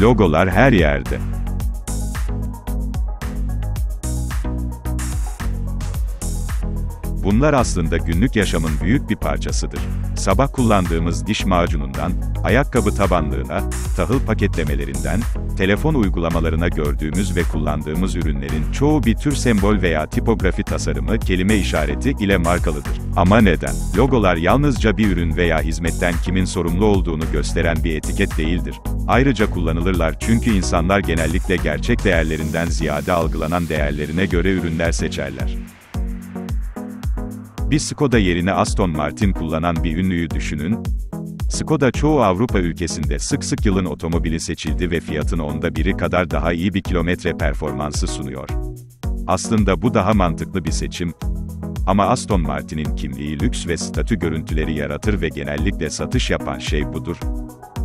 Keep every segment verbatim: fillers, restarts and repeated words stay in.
Logolar her yerde. Bunlar aslında günlük yaşamın büyük bir parçasıdır. Sabah kullandığımız diş macunundan, ayakkabı tabanlığına, tahıl paketlemelerinden, telefon uygulamalarına gördüğümüz ve kullandığımız ürünlerin çoğu bir tür sembol veya tipografi tasarımı, kelime işareti ile markalıdır. Ama neden? Logolar yalnızca bir ürün veya hizmetten kimin sorumlu olduğunu gösteren bir etiket değildir. Ayrıca kullanılırlar çünkü insanlar genellikle gerçek değerlerinden ziyade algılanan değerlerine göre ürünler seçerler. Bir Skoda yerine Aston Martin kullanan bir ünlüyü düşünün. Skoda çoğu Avrupa ülkesinde sık sık yılın otomobili seçildi ve fiyatın onda biri kadar daha iyi bir kilometre performansı sunuyor. Aslında bu daha mantıklı bir seçim. Ama Aston Martin'in kimliği lüks ve statü görüntüleri yaratır ve genellikle satış yapan şey budur.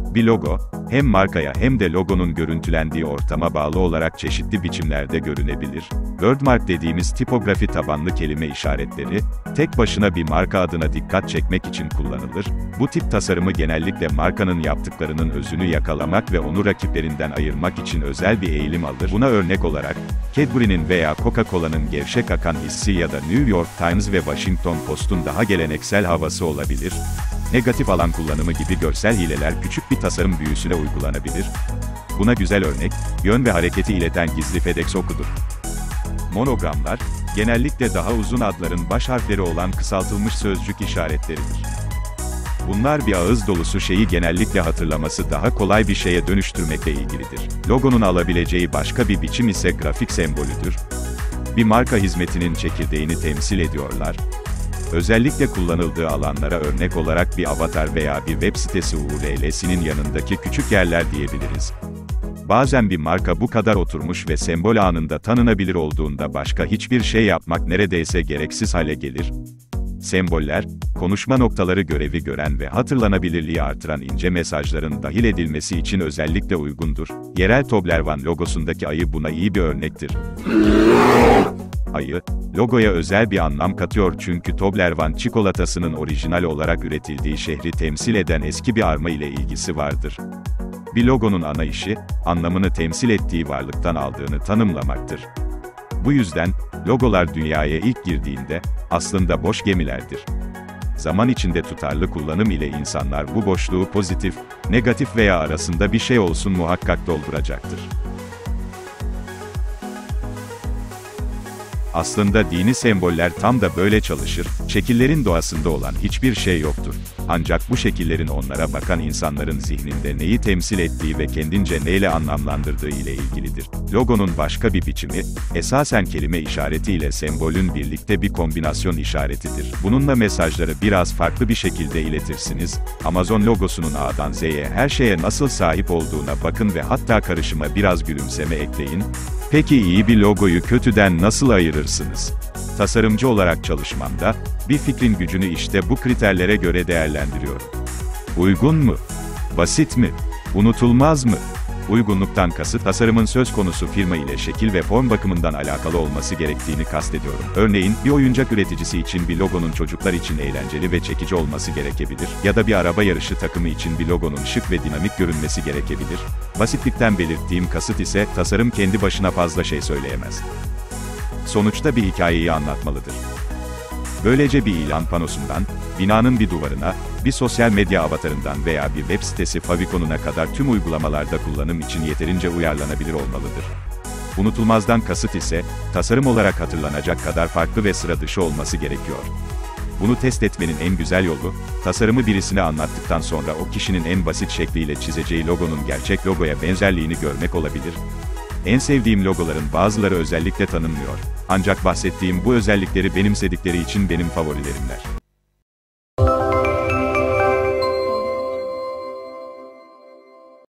Bir logo, hem markaya hem de logonun görüntülendiği ortama bağlı olarak çeşitli biçimlerde görünebilir. Wordmark dediğimiz tipografi tabanlı kelime işaretleri, tek başına bir marka adına dikkat çekmek için kullanılır. Bu tip tasarımı genellikle markanın yaptıklarının özünü yakalamak ve onu rakiplerinden ayırmak için özel bir eğilim alır. Buna örnek olarak, Cadbury'nin veya Coca-Cola'nın gevşek akan hissi ya da New York Times ve Washington Post'un daha geleneksel havası olabilir. Negatif alan kullanımı gibi görsel hileler küçük bir tasarım büyüsüne uygulanabilir. Buna güzel örnek, yön ve hareketi ileten gizli FedEx okudur. Monogramlar, genellikle daha uzun adların baş harfleri olan kısaltılmış sözcük işaretleridir. Bunlar bir ağız dolusu şeyi genellikle hatırlaması daha kolay bir şeye dönüştürmekle ilgilidir. Logonun alabileceği başka bir biçim ise grafik sembolüdür. Bir marka hizmetinin çekirdeğini temsil ediyorlar. Özellikle kullanıldığı alanlara örnek olarak bir avatar veya bir web sitesi U R L'sinin yanındaki küçük yerler diyebiliriz. Bazen bir marka bu kadar oturmuş ve sembol anında tanınabilir olduğunda başka hiçbir şey yapmak neredeyse gereksiz hale gelir. Semboller, konuşma noktaları görevi gören ve hatırlanabilirliği artıran ince mesajların dahil edilmesi için özellikle uygundur. Yerel Toblerone logosundaki ayı buna iyi bir örnektir. Ayı, logoya özel bir anlam katıyor çünkü Toblerone çikolatasının orijinal olarak üretildiği şehri temsil eden eski bir arma ile ilgisi vardır. Bir logonun ana işi, anlamını temsil ettiği varlıktan aldığını tanımlamaktır. Bu yüzden, logolar dünyaya ilk girdiğinde, aslında boş gemilerdir. Zaman içinde tutarlı kullanım ile insanlar bu boşluğu pozitif, negatif veya arasında bir şey olsun muhakkak dolduracaktır. Aslında dini semboller tam da böyle çalışır, şekillerin doğasında olan hiçbir şey yoktur. Ancak bu şekillerin onlara bakan insanların zihninde neyi temsil ettiği ve kendince neyle anlamlandırdığı ile ilgilidir. Logonun başka bir biçimi, esasen kelime işareti ile sembolün birlikte bir kombinasyon işaretidir. Bununla mesajları biraz farklı bir şekilde iletirsiniz. Amazon logosunun A'dan Z'ye her şeye nasıl sahip olduğuna bakın ve hatta karışıma biraz gülümseme ekleyin. Peki iyi bir logoyu kötüden nasıl ayırırsınız? Tasarımcı olarak çalışmamda, bir fikrin gücünü işte bu kriterlere göre değerlendiriyorum. Uygun mu? Basit mi? Unutulmaz mı? Uygunluktan kasıt tasarımın söz konusu firma ile şekil ve form bakımından alakalı olması gerektiğini kastediyorum. Örneğin, bir oyuncak üreticisi için bir logonun çocuklar için eğlenceli ve çekici olması gerekebilir ya da bir araba yarışı takımı için bir logonun şık ve dinamik görünmesi gerekebilir. Basitlikten belirttiğim kasıt ise tasarım kendi başına fazla şey söyleyemez. Sonuçta bir hikayeyi anlatmalıdır. Böylece bir ilan panosundan, binanın bir duvarına, bir sosyal medya avatarından veya bir web sitesi favikonuna kadar tüm uygulamalarda kullanım için yeterince uyarlanabilir olmalıdır. Unutulmazdan kasıt ise, tasarım olarak hatırlanacak kadar farklı ve sıra dışı olması gerekiyor. Bunu test etmenin en güzel yolu, tasarımı birisine anlattıktan sonra o kişinin en basit şekliyle çizeceği logonun gerçek logoya benzerliğini görmek olabilir. En sevdiğim logoların bazıları özellikle tanınmıyor. Ancak bahsettiğim bu özellikleri benimsedikleri için benim favorilerimler.